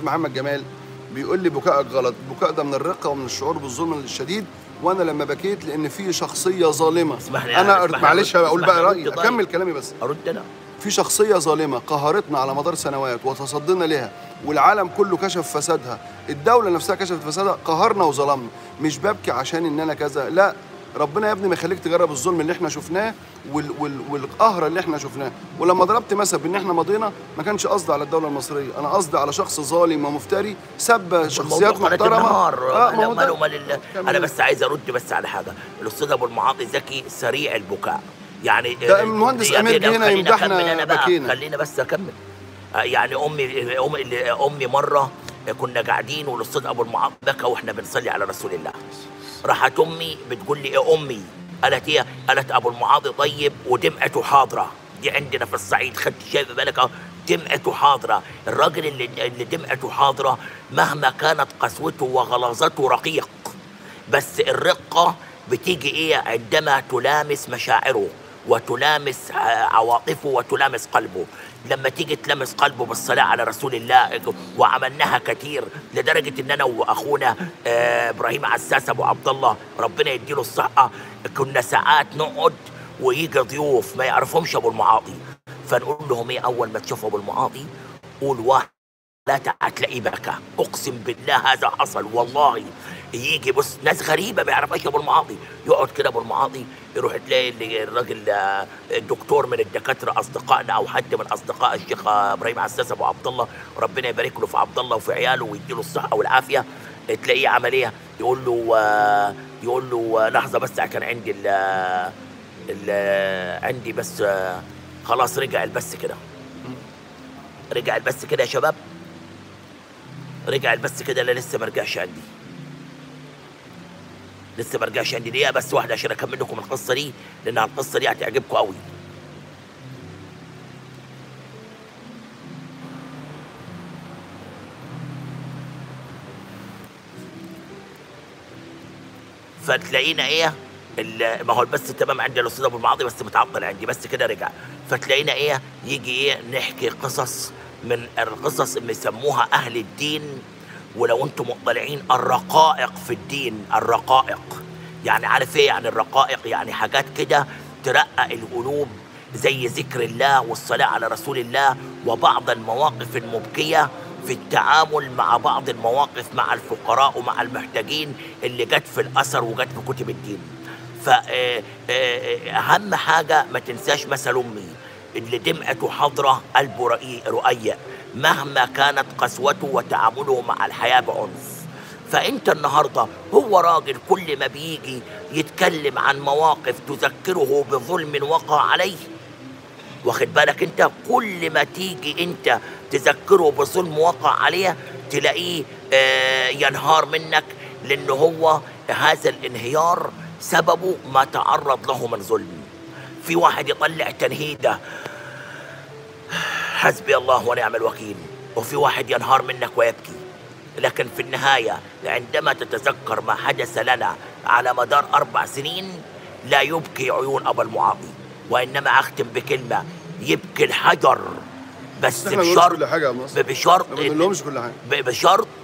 الاستاذ محمد جمال بيقول لي بكائك غلط، البكاء ده من الرقه ومن الشعور بالظلم الشديد، وانا لما بكيت لان في شخصيه ظالمه. انا معلش هقول بقى رايي، اكمل كلامي بس. ارد انا. في شخصيه ظالمه قهرتنا على مدار سنوات وتصدينا لها، والعالم كله كشف فسادها، الدوله نفسها كشفت فسادها، قهرنا وظلمنا. مش ببكي عشان ان انا كذا، لا، ربنا يا ابني ما يخليك تجرب الظلم اللي احنا شفناه والقهر اللي احنا شفناه. ولما ضربت مثل بان احنا مضينا، ما كانش قصدي على الدوله المصريه، انا قصدي على شخص ظالم ومفتري سب شخصيات محترمه. انا بس عايز ارد بس على حاجه، الاستاذ ابو المعاطي زكي سريع البكاء، يعني ده المهندس امير هنا يمدحنا بكينا. خلينا بس اكمل. يعني امي مره كنا قاعدين والاستاذ ابو المعاطي بكى واحنا بنصلي على رسول الله، راحت امي بتقول لي ايه امي؟ قالت ايه؟ قالت ابو المعاطي طيب ودمعته حاضره، دي عندنا في الصعيد، خدت شايفه بالك اهو، دمعته حاضره، الراجل اللي دمعته حاضره مهما كانت قسوته وغلاظته رقيق، بس الرقه بتيجي ايه؟ عندما تلامس مشاعره وتلامس عواطفه وتلامس قلبه. لما تيجي تلامس قلبه بالصلاة على رسول الله، وعملناها كتير لدرجة ان انا واخونا ابراهيم عساس ابو عبد الله ربنا يديله الصحة، كنا ساعات نقعد ويجي ضيوف ما يعرفهمش ابو المعاطي، فنقول لهم ايه؟ اول ما تشوفوا ابو المعاطي قول واحد لا هتلاقيه بكى، اقسم بالله هذا حصل والله. يجي بص ناس غريبه ما يعرفهاش ابو المعاطي، يقعد كده ابو المعاطي، يروح تلاقي الراجل الدكتور من الدكاتره اصدقائنا او حد من اصدقاء الشيخ ابراهيم عساس ابو عبد الله ربنا يبارك له في عبد الله وفي عياله ويديله الصحه والعافيه، تلاقيه عمليه يقول له لحظه بس كان عندي عندي بس خلاص، رجع البث كده يا شباب، رجع البث كده، لا لسه ما رجعش عندي، دقيقة بس واحدة عشان أكمل لكم القصة دي، لأن القصة دي هتعجبكم قوي. فتلاقينا إيه؟ ما هو البث تمام عندي يا أستاذ أبو المعاطي بس متعطل عندي، بس كده رجع. فتلاقينا إيه؟ يجي إيه؟ نحكي قصص من القصص اللي سموها أهل الدين، ولو انتم مطلعين الرقائق في الدين، الرقائق يعني عارف ايه يعني الرقائق؟ يعني حاجات كده ترقق القلوب زي ذكر الله والصلاة على رسول الله، وبعض المواقف المبكية في التعامل مع بعض المواقف مع الفقراء ومع المحتاجين اللي جت في الأثر وجت في كتب الدين. فأهم حاجة ما تنساش مثل أمي، اللي دمعته حاضرة قلبه رقيق مهما كانت قسوته وتعامله مع الحياة بعنف. فأنت النهاردة هو راجل كل ما بيجي يتكلم عن مواقف تذكره بظلم وقع عليه، واخد بالك أنت؟ كل ما تيجي أنت تذكره بظلم وقع عليه تلاقيه ينهار منك، لأن هو هذا الانهيار سببه ما تعرض له من ظلم. في واحد يطلع تنهيده حسبي الله ونعم الوكيل، وفي واحد ينهار منك ويبكي، لكن في النهاية عندما تتذكر ما حدث لنا على مدار 4 سنين لا يبكي عيون أبو المعاطي، وإنما أختم بكلمة يبكي الحجر، بس بشرط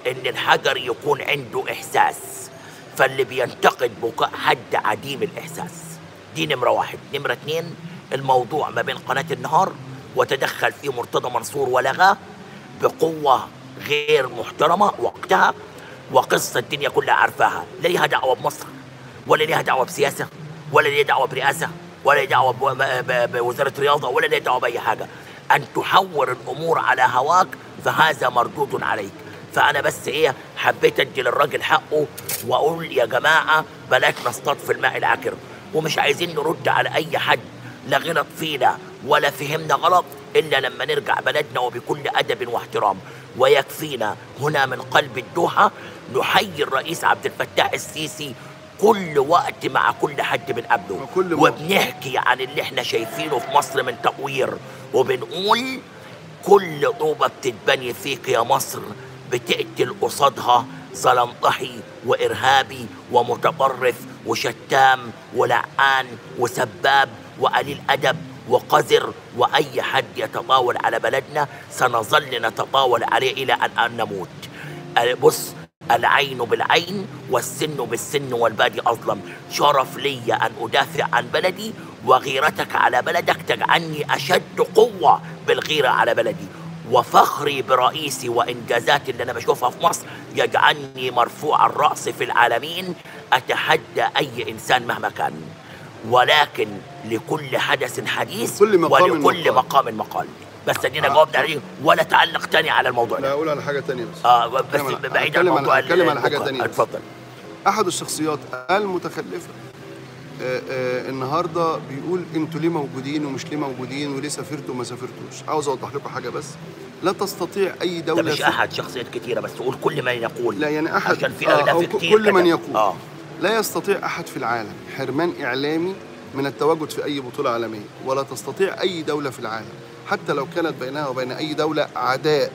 إن الحجر يكون عنده إحساس، فاللي بينتقد بكاء حد عديم الإحساس. دي نمرة 1. نمرة 2 الموضوع ما بين قناة النهار وتدخل فيه مرتضى منصور ولغاه بقوة غير محترمة وقتها، وقصة الدنيا كلها عارفاها، لا ليها دعوة بمصر ولا ليها دعوة بسياسة ولا ليها دعوة برئاسة ولا ليها دعوة بوزارة رياضة ولا ليها دعوة بأي حاجة. أن تحور الأمور على هواك فهذا مردود عليك. فأنا بس إيه حبيت أدي للراجل حقه وأقول يا جماعة بلاش نصطاد في الماء العكر، ومش عايزين نرد على أي حد لا غلط فينا ولا فهمنا غلط إلا لما نرجع بلدنا وبكل أدب واحترام. ويكفينا هنا من قلب الدوحة نحيي الرئيس عبد الفتاح السيسي كل وقت مع كل حد بنقابله، وبنحكي عن اللي احنا شايفينه في مصر من تطوير، وبنقول كل طوبة بتتبني فيك يا مصر بتقتل قصادها زلنطحي وإرهابي ومتطرف وشتام ولعان وسباب وقليل أدب وقذر، وأي حد يتطاول على بلدنا سنظل نتطاول عليه إلى أن نموت. بص، العين بالعين والسن بالسن والبادي أظلم. شرف لي أن أدافع عن بلدي، وغيرتك على بلدك تجعلني أشد قوة بالغيرة على بلدي، وفخري برئيسي وإنجازاتي اللي أنا بشوفها في مصر يجعلني مرفوع الرأس في العالمين. أتحدى أي إنسان مهما كان، ولكن لكل حدث حديث ولكل مقام مقال. بس ادينا جاوبنا عليه ولا تعلق تاني على الموضوع ده. لا اقول على حاجه تانيه بس. بس بعيد عن الموضوع. اتكلم على حاجه تانيه. اتفضل. احد الشخصيات المتخلفه النهارده بيقول انتوا ليه موجودين ومش ليه موجودين وليه سافرتوا وما سافرتوش. عاوز اوضح لكم حاجه بس. لا تستطيع اي دوله. ده مش احد، شخصيات كتيره، بس قول كل من يقول. لا يعني احد عشان في اهداف كتير. كل من يقول. لا يستطيع احد في العالم حرمان اعلامي من التواجد في اي بطوله عالميه، ولا تستطيع اي دوله في العالم حتى لو كانت بينها وبين أي دولة عداء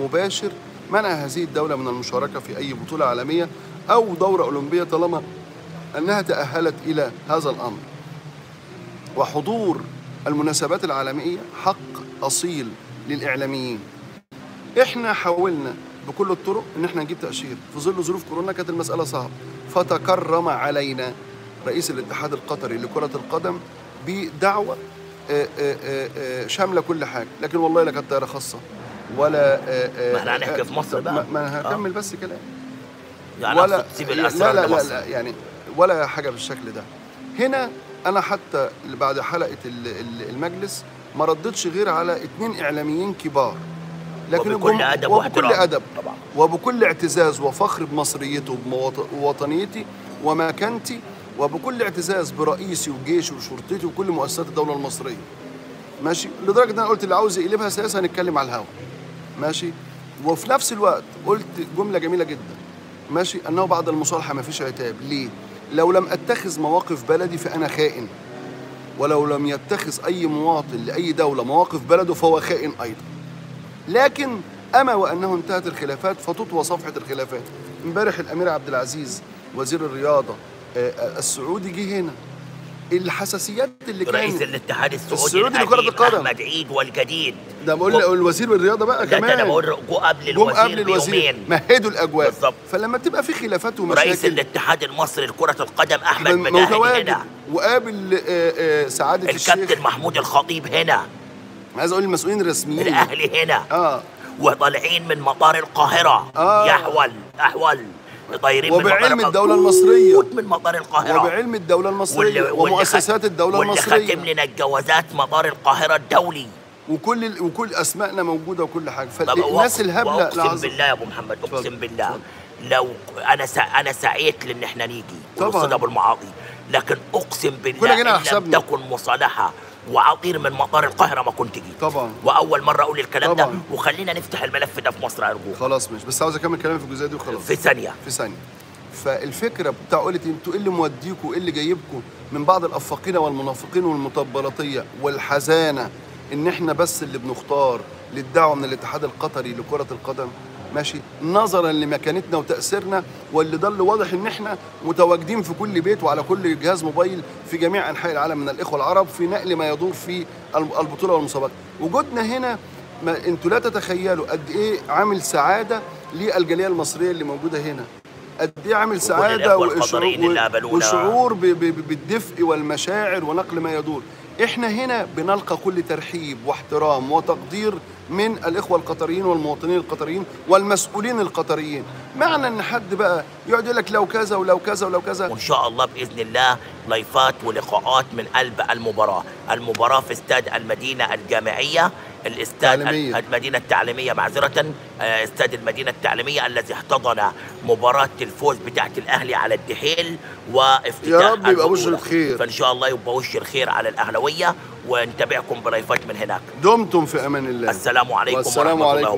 مباشر منع هذه الدولة من المشاركة في أي بطولة عالمية أو دورة أولمبية طالما أنها تأهلت إلى هذا الأمر. وحضور المناسبات العالمية حق أصيل للإعلاميين. إحنا حاولنا بكل الطرق إن إحنا نجيب تأشيرة، في ظل ظروف كورونا كانت المسألة صعبة، فتكرم علينا رئيس الاتحاد القطري لكرة القدم بدعوة شامله كل حاجه، لكن والله لا كانت طياره خاصه ولا ما احنا هنحكي في مصر بقى. ما انا هكمل بس كلام. يعني ولا تسيب الاسرار لا لا لا يعني ولا حاجه بالشكل ده. هنا انا حتى بعد حلقه المجلس ما ردتش غير على 2 إعلاميين كبار، لكن وبكل ادب وبكل ادب طبعا وبكل اعتزاز وفخر بمصريتي وبوطنيتي ومكانتي، وبكل اعتزاز برئيسي وجيشي وشرطتي وكل مؤسسات الدولة المصرية. ماشي؟ لدرجة إن أنا قلت اللي عاوز يقلبها سياسة هنتكلم على الهوا. ماشي؟ وفي نفس الوقت قلت جملة جميلة جدا. ماشي؟ أنه بعد المصالحة ما فيش عتاب، ليه؟ لو لم أتخذ مواقف بلدي فأنا خائن. ولو لم يتخذ أي مواطن لأي دولة مواقف بلده فهو خائن أيضا. لكن أما وأنه انتهت الخلافات فتطوى صفحة الخلافات. امبارح الأمير عبد العزيز وزير الرياضة السعودي جه هنا. الحساسيات اللي كانت رئيس الاتحاد السعودي لكرة القدم أحمد عيد والجديد ده بقول الوزير والرياضه بقى كمان. ده انا بقول قبل الوزير بيومين مهدوا الاجواء بالظبط. فلما تبقى في خلافات ومشاكل رئيس الاتحاد المصري لكرة القدم احمد مجدي هنا، وقابل سعاده الكابتن محمود الخطيب هنا، عايز اقول المسؤولين الرسميين الاهلي هنا وطالعين من مطار القاهره يحول طايرين وبعلم الدولة المصرية من مطار القاهرة وبعلم الدولة المصرية ومؤسسات الدولة المصرية، واللي ختم لنا الجوازات مطار القاهرة الدولي، وكل أسمائنا موجودة وكل حاجة. فالناس الهبلة أقسم بالله يا أبو محمد، أقسم بالله لو أنا سعيت لأن إحنا نيجي ونصل أبو المعاطي، لكن أقسم بالله إن لم تكن مصالحة وعطير من مطار القاهرة ما كنت جيت طبعا. وأول مرة أقول الكلام ده، وخلينا نفتح الملف ده في مصر أرجوك. خلاص ماشي، بس عاوز أكمل كلامي في الجزئية دي وخلاص في ثانية. فالفكرة بتاع قلت أنتوا إيه اللي موديكوا وإيه اللي جايبكوا من بعض الأفاقين والمنافقين والمطبلاتية والحزانة، إن إحنا بس اللي بنختار للدعوة من الاتحاد القطري لكرة القدم. ماشي، نظرا لمكانتنا وتأثيرنا، واللي ضل واضح ان احنا متواجدين في كل بيت وعلى كل جهاز موبايل في جميع انحاء العالم من الاخوه العرب في نقل ما يدور في البطوله والمسابقه. وجودنا هنا انتوا لا تتخيلوا قد ايه عامل سعاده للجاليه المصريه اللي موجوده هنا، قد ايه عامل سعاده وشعور بالدفء والمشاعر ونقل ما يدور. احنا هنا بنلقى كل ترحيب واحترام وتقدير من الاخوه القطريين والمواطنين القطريين والمسؤولين القطريين. معنى ان حد بقى يقعد يقول لك لو كذا ولو كذا ولو كذا. وان شاء الله باذن الله لايفات ولقاءات من قلب المباراه في استاد المدينه الجامعيه، الاستاد المدينه التعليميه، معذره، استاد المدينه التعليميه الذي احتضن مباراه الفوز بتاعه الاهلي على الدحيل وافتتاح. يا رب يبقى وش الخير، فان شاء الله يبقى وش الخير على الاهلاويه، ونتابعكم بلايفات من هناك. دمتم في امان الله. السلام عليكم ورحمه الله.